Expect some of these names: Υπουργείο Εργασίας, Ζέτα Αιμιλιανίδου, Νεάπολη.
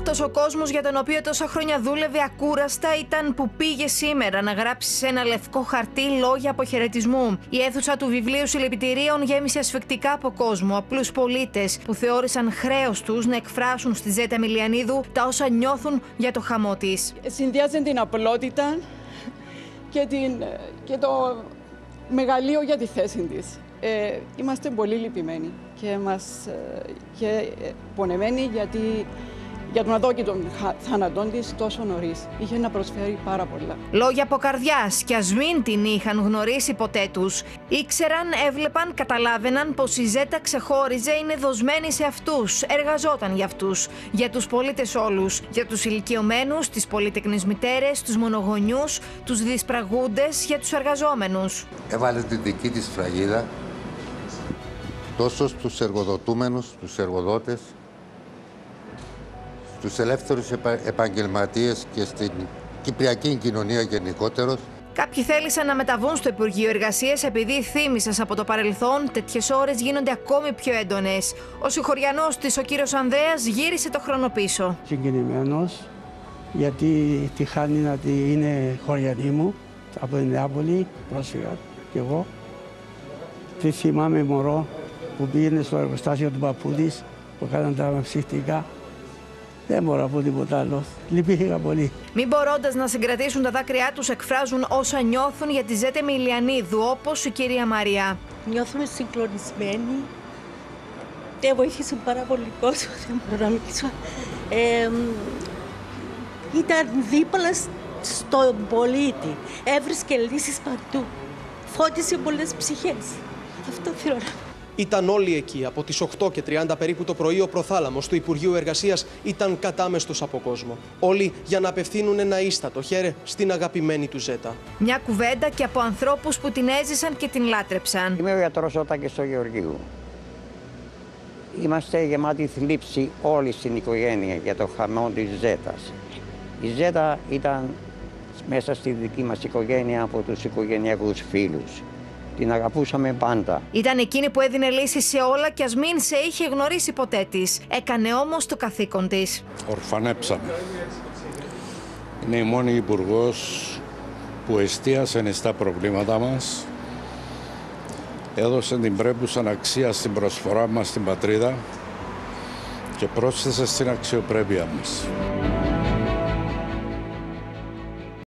Αυτός ο κόσμος για τον οποίο τόσα χρόνια δούλευε ακούραστα ήταν που πήγε σήμερα να γράψει σε ένα λευκό χαρτί λόγια αποχαιρετισμού. Η αίθουσα του βιβλίου συλληπιτηρίων γέμισε ασφυκτικά από κόσμο, απλούς πολίτες που θεώρησαν χρέος τους να εκφράσουν στη Ζέτα Αιμιλιανίδου τα όσα νιώθουν για το χαμό της. Συνδυάζουν την απλότητα και το μεγαλείο για τη θέση της. Είμαστε πολύ λυπημένοι και πονεμένοι γιατί για τον αδόκητο θάνατό της τόσο νωρίς. Είχε να προσφέρει πάρα πολλά. Λόγια από καρδιάς κι ας μην την είχαν γνωρίσει ποτέ τους. Ήξεραν, έβλεπαν, καταλάβαιναν πως η Ζέτα ξεχώριζε, είναι δοσμένη σε αυτούς, εργαζόταν για αυτούς, για τους πολίτες όλους, για τους ηλικιωμένους, τις πολυτεκνείς μητέρες, τους μονογονιούς, τους δυσπραγούντες, για τους εργαζόμενους. Έβαλε την δική της φραγίδα τόσο στους εργοδοτούμενους, τους εργοδότες, στους ελεύθερους επαγγελματίες και στην κυπριακή κοινωνία γενικότερος. Κάποιοι θέλησαν να μεταβούν στο Υπουργείο Εργασίας επειδή θύμισας από το παρελθόν τέτοιες ώρες γίνονται ακόμη πιο έντονες. Ο συγχωριανός της, ο κύριος Ανδρέας, γύρισε το χρόνο πίσω. Συγκινημένος, γιατί τη χάνει να είναι χωριανή μου, από την Νεάπολη, πρόσφυγα κι εγώ. Τι θυμάμαι μωρό που πήγαινε στο εργοστάσιο του παππού της, που κάναν τα αναψυχτικά. Δεν μπορώ να πω τίποτα άλλο. Λυπήθηκα πολύ. Μην μπορώντας να συγκρατήσουν τα δάκρυά τους, εκφράζουν όσα νιώθουν για τη Ζέτα Αιμιλιανίδου, όπως η κυρία Μαριά. Νιώθουμε συγκλονισμένοι. Δεν βοήθησε πάρα πολύ κόσμο, δεν μπορώ να μιλήσω. Ήταν δίπλα στον πολίτη. Έβρισκε λύσεις παντού. Φώτισε πολλές ψυχές. Αυτό θέλω να πω. Ήταν όλοι εκεί. Από τις 8:30 περίπου το πρωί, ο προθάλαμος του Υπουργείου Εργασίας ήταν κατάμεστος από κόσμο. Όλοι για να απευθύνουν ένα ίστατο χέρι στην αγαπημένη του Ζέτα. Μια κουβέντα και από ανθρώπους που την έζησαν και την λάτρεψαν. Είμαι ο γιατρός Ζέτα και στο Γεωργίου. Είμαστε γεμάτοι θλίψη όλη στην οικογένεια για το χαμό της Ζέτας. Η Ζέτα ήταν μέσα στη δική μας οικογένεια από τους οικογενειακούς φίλους. Την αγαπούσαμε πάντα. Ήταν εκείνη που έδινε λύσεις σε όλα κι ας μην σε είχε γνωρίσει ποτέ της. Έκανε όμως το καθήκον της. Ορφανέψαμε. Είναι η μόνη υπουργός που εστίασε στα προβλήματά μας. Έδωσε την πρέπουσαν αξία στην προσφορά μας στην πατρίδα και πρόσθεσε στην αξιοπρέπειά μας.